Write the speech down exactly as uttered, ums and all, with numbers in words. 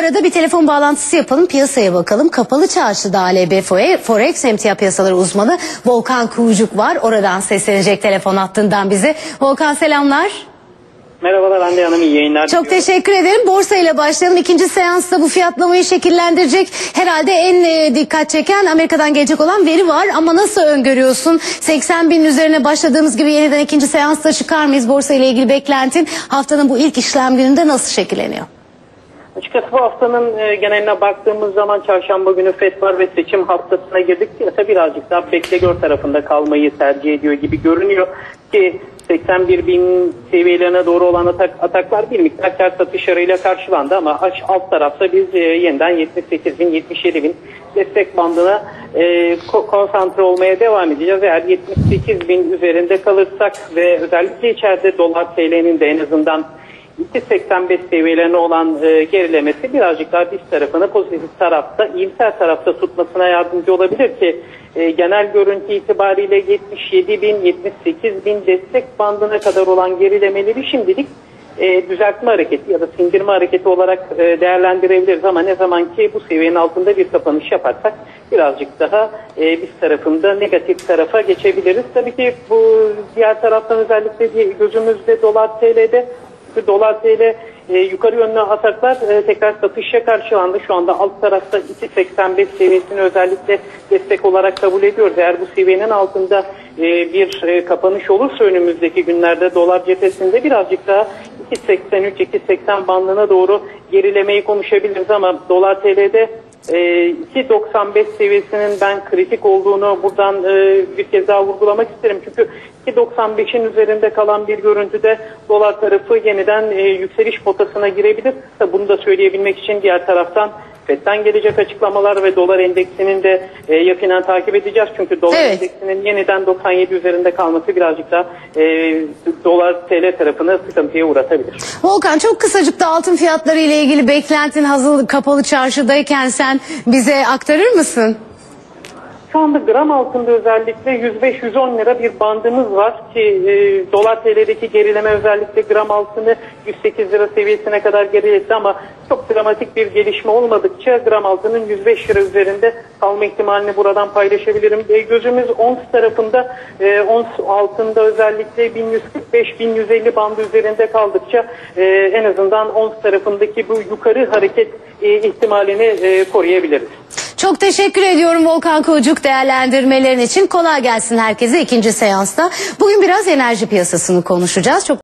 arada bir telefon bağlantısı yapalım, piyasaya bakalım. Kapalı Çarşı'da A L B Forex emtia piyasaları uzmanı Volkan Kuğucuk var. Oradan seslenecek telefon hattından bize. Volkan, selamlar. Merhabalar Hande Hanım, iyi yayınlar. Çok diliyorum. Teşekkür ederim. Borsayla başlayalım. İkinci seansta bu fiyatlamayı şekillendirecek herhalde en dikkat çeken Amerika'dan gelecek olan veri var. Ama nasıl öngörüyorsun? seksen binin üzerine başladığımız gibi yeniden ikinci seansta çıkar mıyız? Borsayla ilgili beklentin haftanın bu ilk işlem gününde nasıl şekilleniyor? Açıkçası bu haftanın geneline baktığımız zaman çarşamba günü F E D var ve seçim haftasına girdik. Piyasa birazcık daha bekle gör tarafında kalmayı tercih ediyor gibi görünüyor ki seksen bir bin seviyelerine doğru olan atak, ataklar bir miktar ters satış arayla karşılandı ama aç alt tarafta biz e, yeniden yetmiş sekiz bin yetmiş yedi bin destek bandına e, konsantre olmaya devam edeceğiz. Eğer yetmiş sekiz bin üzerinde kalırsak ve özellikle içeride dolar T L'nin de en azından iki seksen beş seviyelerine olan e, gerilemesi birazcık daha biz tarafını pozitif tarafta, iyimser tarafta tutmasına yardımcı olabilir ki e, genel görüntü itibariyle yetmiş yedi bin yetmiş sekiz bin destek bandına kadar olan gerilemeleri şimdilik e, düzeltme hareketi ya da sindirme hareketi olarak e, değerlendirebiliriz ama ne zaman ki bu seviyenin altında bir kapanış yaparsak birazcık daha e, biz tarafında negatif tarafa geçebiliriz. Tabii ki bu diğer taraftan özellikle gözümüzde dolar T L'de Dolar T L e, yukarı yönlü ataklar e, tekrar satışa karşılandı. Şu anda alt tarafta iki seksen beş seviyesini özellikle destek olarak kabul ediyoruz. Eğer bu seviyenin altında e, bir e, kapanış olursa önümüzdeki günlerde dolar cephesinde birazcık daha iki seksen üç iki seksen bandına doğru gerilemeyi konuşabiliriz ama dolar T L'de e, iki doksan beş seviyesinin ben kritik olduğunu buradan e, bir kez daha vurgulamak isterim. Çünkü iki doksan beşin üzerinde kalan bir görüntüde dolar tarafı yeniden e, yükseliş potasına girebilir. Bunu da söyleyebilmek için diğer taraftan F E D'den gelecek açıklamalar ve dolar endeksinin de e, yakından takip edeceğiz. Çünkü dolar evet. endeksinin yeniden doksan yedi üzerinde kalması birazcık da e, dolar T L tarafını sıkıntıya uğratabilir. Volkan, çok kısacık da altın fiyatları ile ilgili beklentin hazır Kapalı Çarşı'dayken sen bize aktarır mısın? Şu anda gram altında özellikle yüz beş yüz on lira bir bandımız var ki e, dolar T L'deki gerileme özellikle gram altını yüz sekiz lira seviyesine kadar geriledi ama çok dramatik bir gelişme olmadıkça gram altının yüz beş lira üzerinde kalma ihtimalini buradan paylaşabilirim. E, gözümüz O N S tarafında e, O N S altında özellikle bin yüz kırk beş bin yüz elli bandı üzerinde kaldıkça e, en azından O N S tarafındaki bu yukarı hareket e, ihtimalini e, koruyabiliriz. Çok teşekkür ediyorum Volkan Kuğucuk değerlendirmelerin için. Kolay gelsin herkese ikinci seansta. Bugün biraz enerji piyasasını konuşacağız. Çok